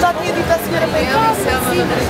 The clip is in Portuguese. já tinha dito à senhora para ir.